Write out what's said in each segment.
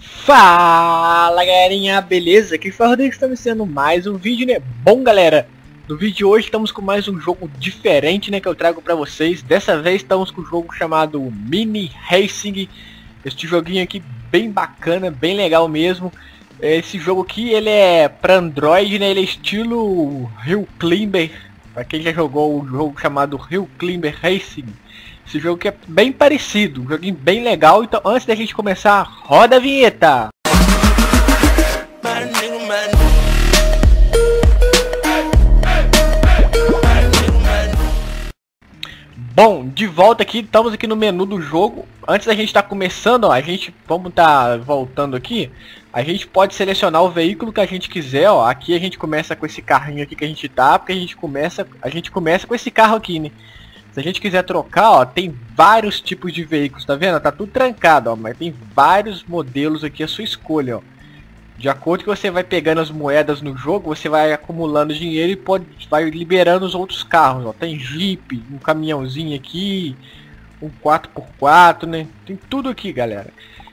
Fala galerinha, beleza? Aqui foi o Rodrigo, estamos iniciando mais um vídeo, né? Bom galera, no vídeo de hoje estamos com mais um jogo diferente, né? Que eu trago pra vocês. Dessa vez estamos com um jogo chamado Mini Racing. Este joguinho aqui bem bacana, bem legal mesmo. Esse jogo aqui, ele é pra Android, né? Ele é estilo Hill Climber. Pra quem já jogou o jogo chamado Hill Climber Racing. Esse jogo que é bem parecido, um joguinho bem legal. Então antes da gente começar, roda a vinheta! Bom, de volta aqui, estamos aqui no menu do jogo. Antes da gente estar começando, ó, vamos voltando aqui. A gente pode selecionar o veículo que a gente quiser, ó. Aqui a gente começa com esse carrinho aqui que a gente tá, porque a gente começa com esse carro aqui, né? Se a gente quiser trocar, ó, tem vários tipos de veículos, tá vendo? Tá tudo trancado, ó, mas tem vários modelos aqui à sua escolha, ó. De acordo que você vai pegando as moedas no jogo, você vai acumulando dinheiro e vai liberando os outros carros, ó. Tem Jeep, um caminhãozinho aqui, um 4x4, né? Tem tudo aqui, galera.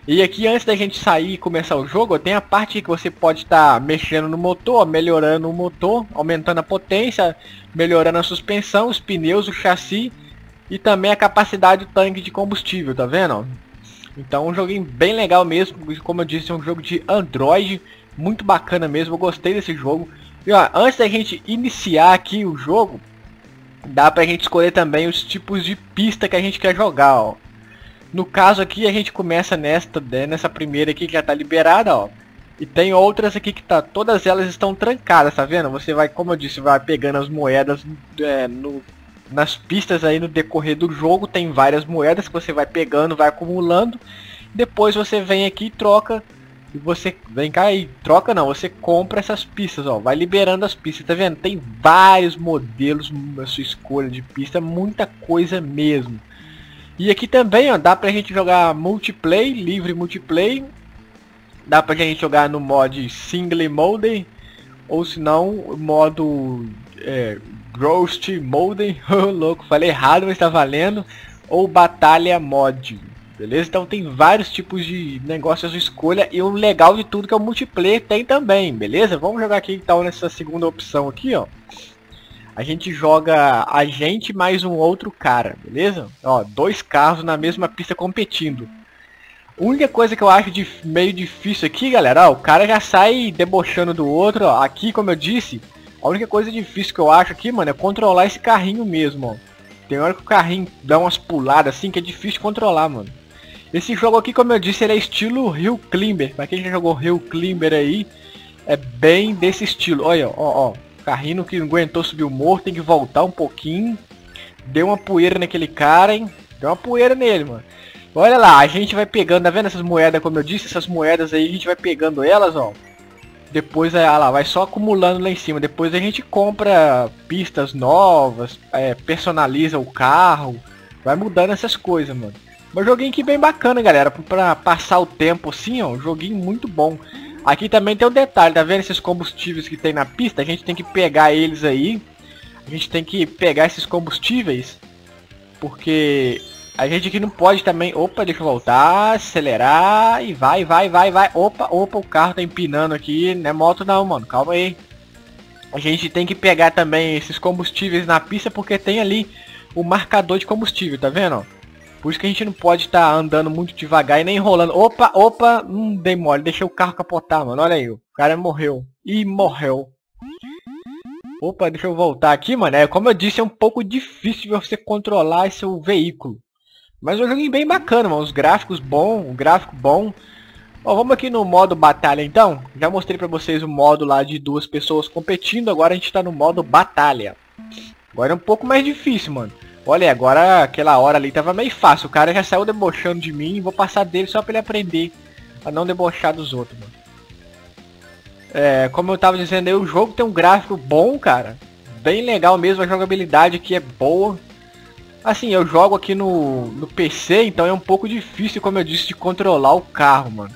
E aqui, antes da gente sair e começar o jogo, ó, tem a parte que você pode estar mexendo no motor, ó, melhorando o motor, aumentando a potência, melhorando a suspensão, os pneus, o chassi e também a capacidade do tanque de combustível, tá vendo? Ó? Então, um joguinho bem legal mesmo, como eu disse, é um jogo de Android, muito bacana mesmo, eu gostei desse jogo. E ó, antes da gente iniciar aqui o jogo, dá pra gente escolher também os tipos de pista que a gente quer jogar, ó. No caso aqui a gente começa nessa primeira aqui que já tá liberada, ó. E tem outras aqui que tá, todas elas estão trancadas, tá vendo? Você vai, como eu disse, vai pegando as moedas nas pistas aí no decorrer do jogo. Tem várias moedas que você vai pegando, vai acumulando. Depois você vem aqui e troca. E você vem cá e troca não, você compra essas pistas, ó. Vai liberando as pistas, tá vendo? Tem vários modelos na sua escolha de pista, muita coisa mesmo. E aqui também, ó, dá pra gente jogar multiplayer, livre multiplayer. Dá pra gente jogar no mod single mode, ou se não, modo ghost mode, louco, falei errado, mas tá valendo. Ou batalha mod, beleza? Então tem vários tipos de negócios de escolha e o legal de tudo que é o multiplayer tem também, beleza? Vamos jogar aqui então nessa segunda opção aqui, ó. A gente joga a gente mais um outro cara, beleza? Ó, dois carros na mesma pista competindo. A única coisa que eu acho meio difícil aqui, galera, ó, o cara já sai debochando do outro, ó. Aqui, como eu disse, a única coisa difícil que eu acho aqui, mano, é controlar esse carrinho mesmo, ó. Tem hora que o carrinho dá umas puladas assim que é difícil controlar, mano. Esse jogo aqui, como eu disse, ele é estilo Hill Climber. Pra quem já jogou Hill Climber aí, é bem desse estilo. Olha, ó, ó. Carrinho que não aguentou subir o morro, tem que voltar um pouquinho. Deu uma poeira naquele cara, hein? Deu uma poeira nele, mano. Olha lá, a gente vai pegando, tá vendo essas moedas, como eu disse? Essas moedas aí, a gente vai pegando elas, ó. Depois, olha lá, vai só acumulando lá em cima. Depois a gente compra pistas novas, personaliza o carro. Vai mudando essas coisas, mano. Mas joguinho aqui bem bacana, galera. Pra passar o tempo assim, ó. Um joguinho muito bom. Aqui também tem um detalhe, tá vendo esses combustíveis que tem na pista? A gente tem que pegar eles aí. A gente tem que pegar esses combustíveis. Porque a gente aqui não pode também... Opa, deixa eu voltar, acelerar e vai. Opa, opa, o carro tá empinando aqui. Não é moto não, mano, calma aí. A gente tem que pegar também esses combustíveis na pista porque tem ali o marcador de combustível, tá vendo? Por isso que a gente não pode estar andando muito devagar e nem enrolando. Opa, opa, dei mole, deixei o carro capotar, mano. Olha aí, o cara morreu. Ih, morreu. Opa, deixa eu voltar aqui, mano. É, como eu disse, é um pouco difícil você controlar esse seu veículo. Mas é um joguinho bem bacana, mano. Os gráficos bons, o gráfico bom. Ó, vamos aqui no modo batalha, então. Já mostrei pra vocês o modo lá de duas pessoas competindo. Agora a gente tá no modo batalha. Agora é um pouco mais difícil, mano. Olha, agora aquela hora ali tava meio fácil. O cara já saiu debochando de mim. Vou passar dele só pra ele aprender a não debochar dos outros, mano. É, como eu tava dizendo aí, o jogo tem um gráfico bom, cara. Bem legal mesmo, a jogabilidade aqui é boa. Assim, eu jogo aqui no PC, então é um pouco difícil, como eu disse, de controlar o carro, mano.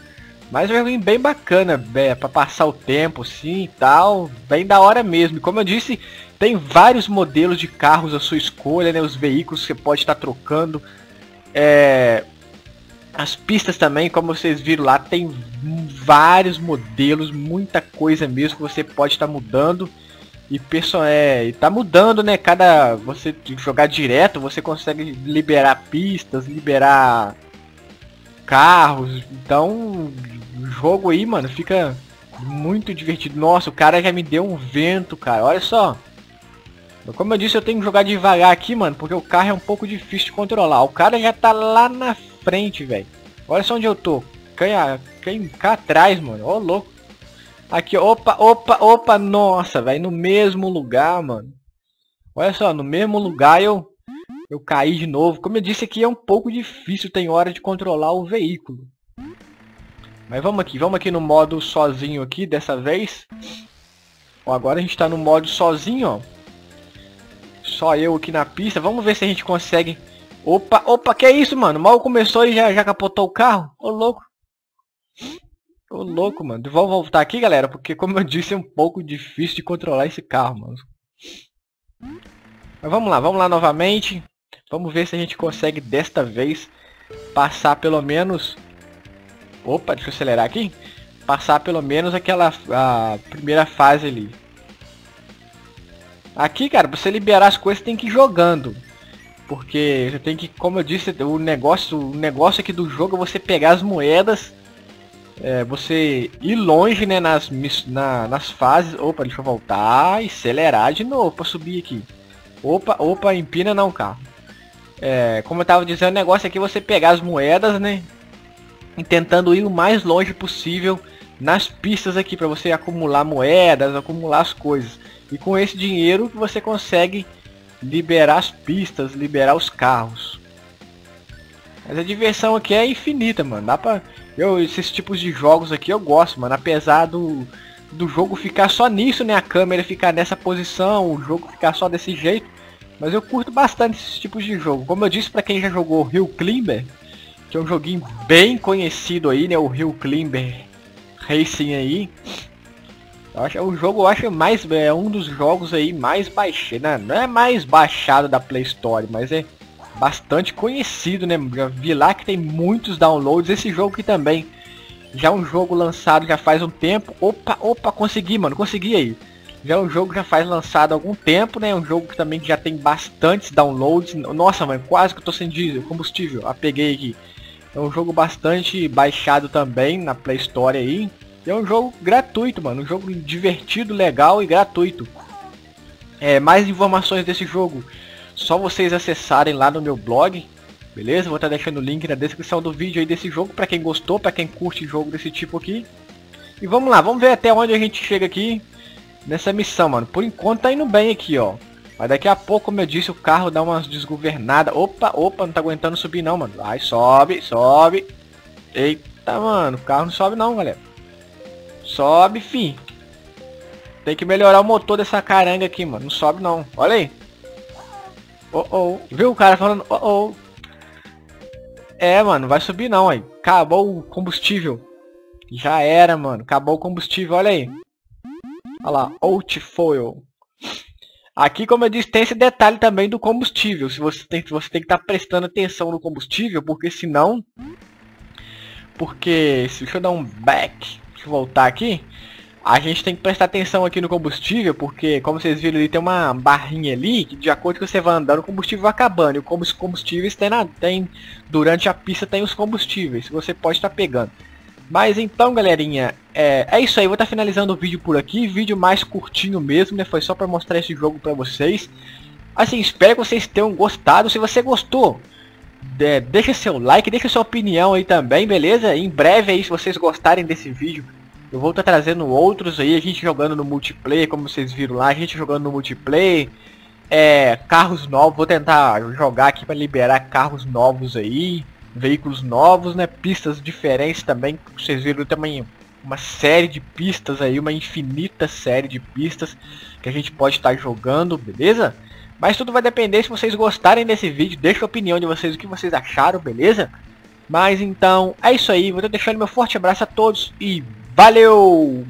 Mas é um joguinho bem bacana, pra passar o tempo assim e tal. Bem da hora mesmo. E como eu disse, tem vários modelos de carros à sua escolha, né? Os veículos que você pode estar trocando. As pistas também, como vocês viram lá, tem vários modelos, muita coisa mesmo que você pode estar mudando. E tá mudando, né? Cada você jogar direto, você consegue liberar pistas, liberar carros. Então, o jogo aí, mano, fica muito divertido. Nossa, o cara já me deu um vento, cara. Olha só. Como eu disse, eu tenho que jogar devagar aqui, mano, porque o carro é um pouco difícil de controlar. O cara já tá lá na frente, velho. Olha só onde eu tô. Quem cá atrás, mano. Ó, louco. Aqui, opa, opa, opa. Nossa, velho. No mesmo lugar, mano. Olha só, no mesmo lugar eu caí de novo. Como eu disse, aqui é um pouco difícil. Tem hora de controlar o veículo. Mas vamos aqui no modo sozinho aqui, dessa vez. Ó, agora a gente tá no modo sozinho, ó. Só eu aqui na pista. Vamos ver se a gente consegue. Opa, opa, que isso, mano? Mal começou e já capotou o carro. Ô, louco. Ô, louco, mano. Vou voltar aqui, galera, porque, como eu disse, é um pouco difícil de controlar esse carro, mano. Mas vamos lá novamente. Vamos ver se a gente consegue, desta vez, passar pelo menos... Opa, deixa eu acelerar aqui. Passar pelo menos aquela primeira fase ali. Aqui, cara, pra você liberar as coisas, tem que ir jogando. Porque você tem que, como eu disse, o negócio aqui do jogo é você pegar as moedas, você ir longe, né, nas fases. Opa, deixa eu voltar e acelerar de novo pra subir aqui. Opa, opa, empina não, carro. Como eu tava dizendo, o negócio aqui é você pegar as moedas, né, e tentando ir o mais longe possível nas pistas aqui, pra você acumular moedas, acumular as coisas. E com esse dinheiro que você consegue liberar as pistas, liberar os carros. Mas a diversão aqui é infinita, mano. Dá pra... esses tipos de jogos aqui eu gosto, mano. Apesar do jogo ficar só nisso, né? A câmera ficar nessa posição, o jogo ficar só desse jeito. Mas eu curto bastante esses tipos de jogo. Como eu disse, pra quem já jogou Hill Climber, que é um joguinho bem conhecido aí, né? O Hill Climber Racing aí. É um dos jogos aí mais baixados, né? Não é mais baixado da Play Store, mas é bastante conhecido, né? Já vi lá que tem muitos downloads. Esse jogo aqui também, já é um jogo lançado já faz um tempo. Opa, opa, consegui, mano, consegui aí. Já é um jogo que já faz lançado há algum tempo, né? É um jogo que também já tem bastantes downloads. Nossa, mano, quase que eu tô sem diesel, combustível, apeguei aqui. É um jogo bastante baixado também na Play Store aí. É um jogo gratuito, mano. Um jogo divertido, legal e gratuito. Mais informações desse jogo, só vocês acessarem lá no meu blog. Beleza? Vou estar deixando o link na descrição do vídeo aí desse jogo, pra quem gostou, pra quem curte jogo desse tipo aqui. E vamos lá, vamos ver até onde a gente chega aqui nessa missão, mano. Por enquanto tá indo bem aqui, ó. Mas daqui a pouco, como eu disse, o carro dá umas desgovernadas. Opa, opa, não tá aguentando subir não, mano. Ai, sobe, sobe. Eita, mano, o carro não sobe não, galera. Sobe, fim. Tem que melhorar o motor dessa caranga aqui, mano. Não sobe não. Olha aí. Oh, oh. Viu o cara falando? Oh, oh. Mano, vai subir não aí. Acabou o combustível. Já era, mano. Acabou o combustível. Olha aí. Olha lá. Outfoil. Aqui, como eu disse, tem esse detalhe também do combustível. Você tem que estar prestando atenção no combustível, porque senão... Deixa eu dar um back. Voltar aqui, a gente tem que prestar atenção aqui no combustível, porque, como vocês viram ali, tem uma barrinha ali que, de acordo com que você vai andando, o combustível vai acabando. E como os combustíveis durante a pista tem os combustíveis que você pode estar pegando. Mas então, galerinha, é isso aí. Vou estar finalizando o vídeo por aqui, vídeo mais curtinho mesmo, né? Foi só para mostrar esse jogo para vocês. Assim, espero que vocês tenham gostado. Se você gostou, deixa seu like, deixa sua opinião aí também, beleza? Em breve aí, se vocês gostarem desse vídeo, eu vou estar trazendo outros aí, a gente jogando no multiplayer, como vocês viram lá, a gente jogando no multiplayer, carros novos, vou tentar jogar aqui para liberar carros novos aí, veículos novos, né, pistas diferentes também, vocês viram também uma série de pistas aí, uma infinita série de pistas que a gente pode estar jogando, beleza? Mas tudo vai depender se vocês gostarem desse vídeo. Deixa a opinião de vocês, o que vocês acharam, beleza? Mas então, é isso aí. Vou estar deixando meu forte abraço a todos e valeu!